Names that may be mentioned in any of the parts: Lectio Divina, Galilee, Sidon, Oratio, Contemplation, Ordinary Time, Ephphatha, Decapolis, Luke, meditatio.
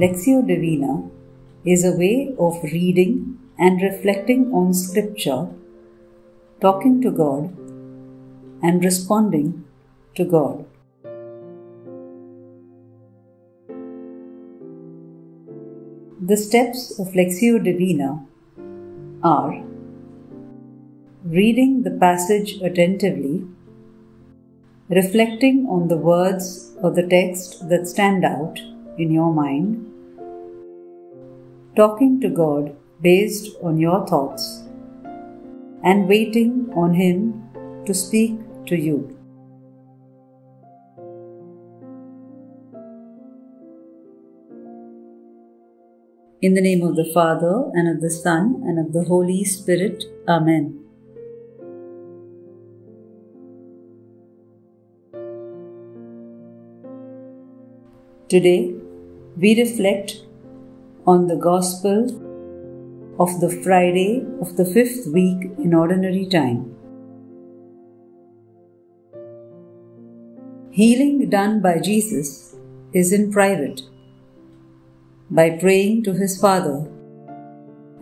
Lectio Divina is a way of reading and reflecting on Scripture, talking to God, and responding to God. The steps of Lectio Divina are reading the passage attentively, reflecting on the words or the text that stand out in your mind, talking to God based on your thoughts, and waiting on Him to speak to you. In the name of the Father, and of the Son, and of the Holy Spirit. Amen. Today, we reflect on the Gospel of the Friday of the fifth week in Ordinary Time. Healing done by Jesus is in private, by praying to His Father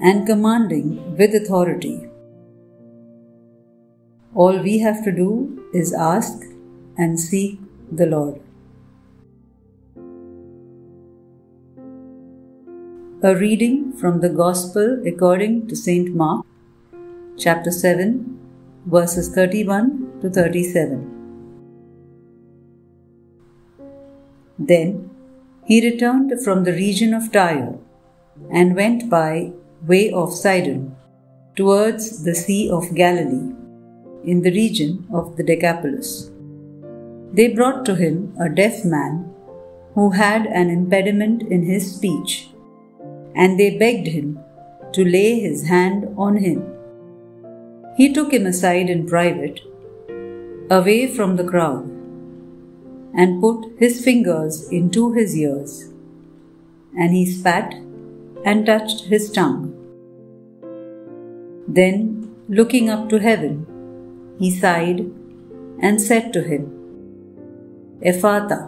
and commanding with authority. All we have to do is ask and seek the Lord. A reading from the Gospel according to St. Mark, chapter 7, verses 31 to 37. Then He returned from the region of Tyre and went by way of Sidon towards the Sea of Galilee in the region of the Decapolis. They brought to Him a deaf man who had an impediment in his speech, and they begged Him to lay His hand on him. He took him aside in private, away from the crowd, and put His fingers into his ears, and he spat and touched his tongue. Then, looking up to heaven, He sighed and said to him, "Ephphatha,"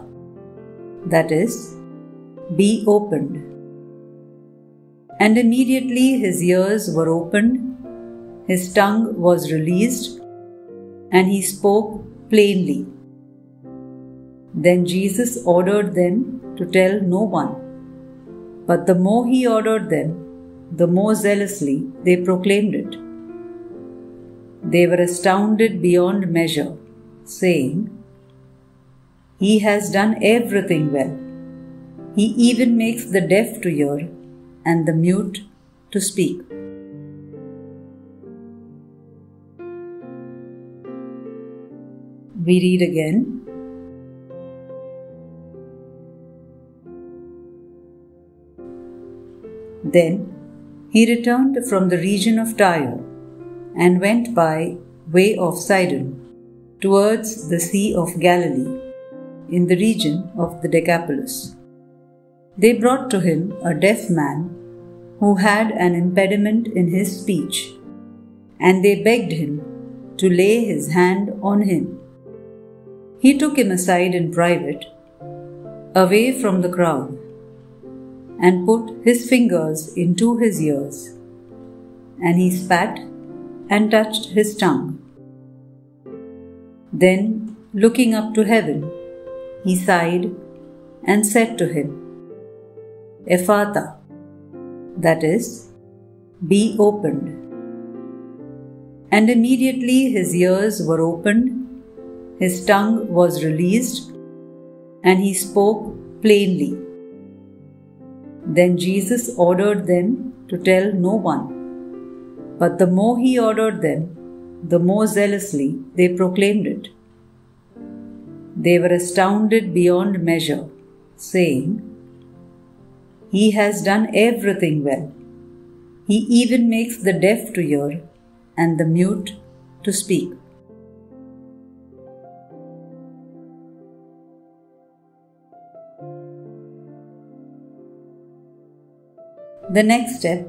that is, "be opened." And immediately his ears were opened, his tongue was released, and he spoke plainly. Then Jesus ordered them to tell no one. But the more He ordered them, the more zealously they proclaimed it. They were astounded beyond measure, saying, "He has done everything well. He even makes the deaf to hear and the mute to speak." We read again. Then He returned from the region of Tyre and went by way of Sidon towards the Sea of Galilee in the region of the Decapolis. They brought to Him a deaf man who had an impediment in his speech, and they begged Him to lay His hand on him. He took him aside in private, away from the crowd, and put His fingers into his ears, and he spat and touched his tongue. Then, looking up to heaven, He sighed and said to him, "Ephphatha," that is, "be opened." And immediately his ears were opened, his tongue was released, and he spoke plainly. Then Jesus ordered them to tell no one. But the more He ordered them, the more zealously they proclaimed it. They were astounded beyond measure, saying, "He has done everything well. He even makes the deaf to hear and the mute to speak." The next step,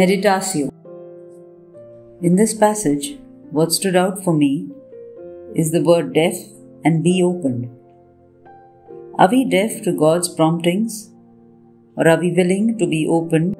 meditatio. In this passage, what stood out for me is the word "deaf" and "be opened." Are we deaf to God's promptings or are we willing to be open .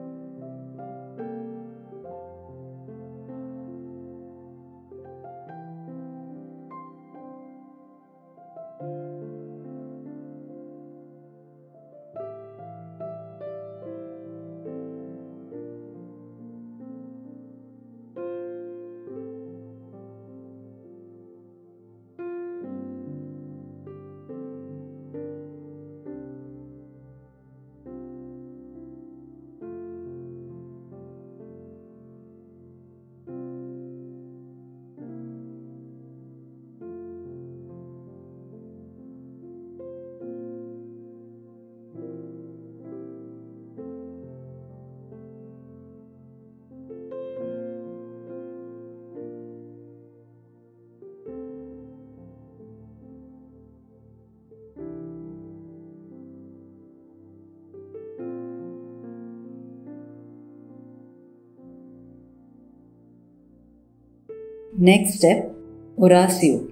Next step, Oratio.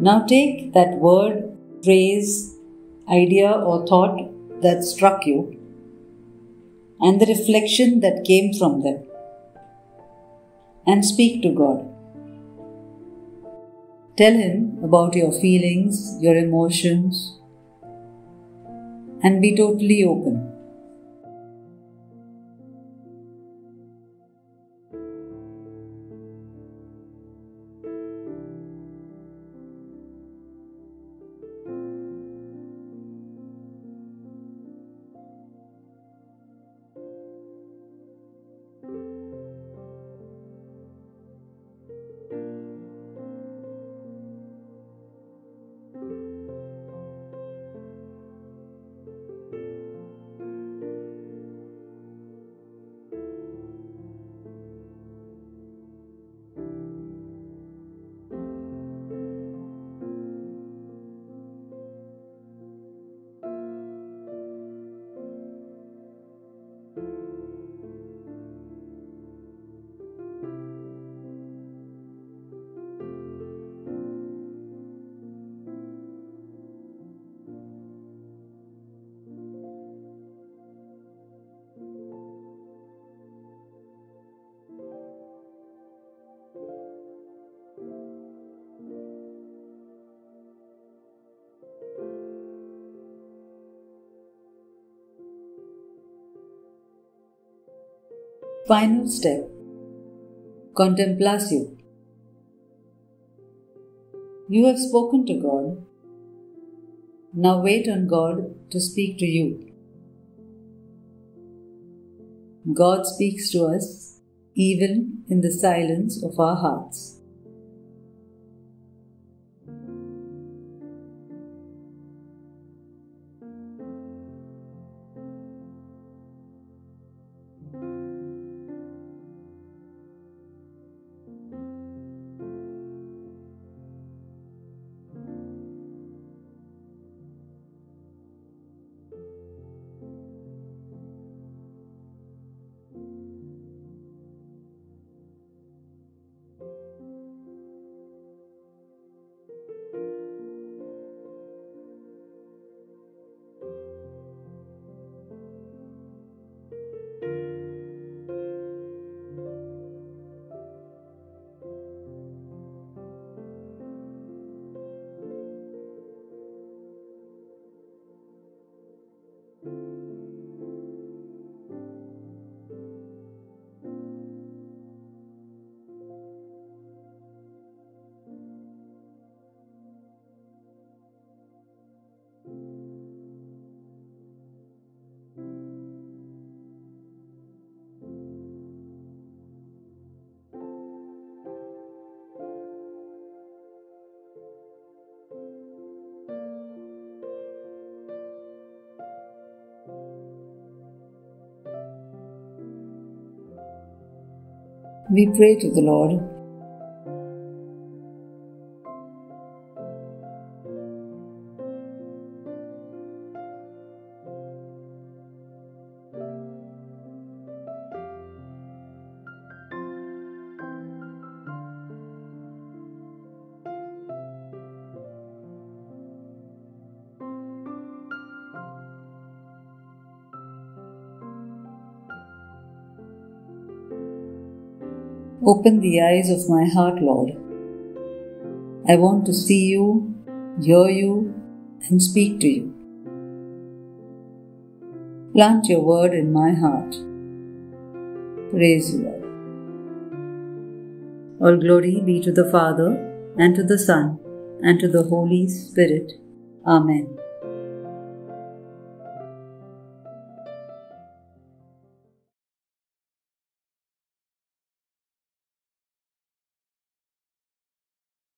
Now take that word, phrase, idea or thought that struck you and the reflection that came from them and speak to God. Tell Him about your feelings, your emotions, and be totally open. Final step, Contemplation. You have spoken to God. Now wait on God to speak to you. God speaks to us even in the silence of our hearts. We pray to the Lord. Open the eyes of my heart, Lord. I want to see you, hear you, and speak to you. Plant your word in my heart. Praise you, Lord. All glory be to the Father, and to the Son, and to the Holy Spirit. Amen.